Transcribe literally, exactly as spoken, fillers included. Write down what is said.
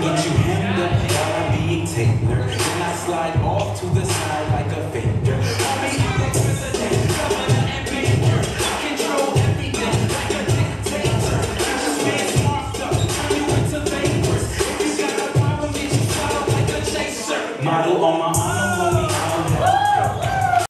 But you end up being tamer, and I slide off to the side like a fainter.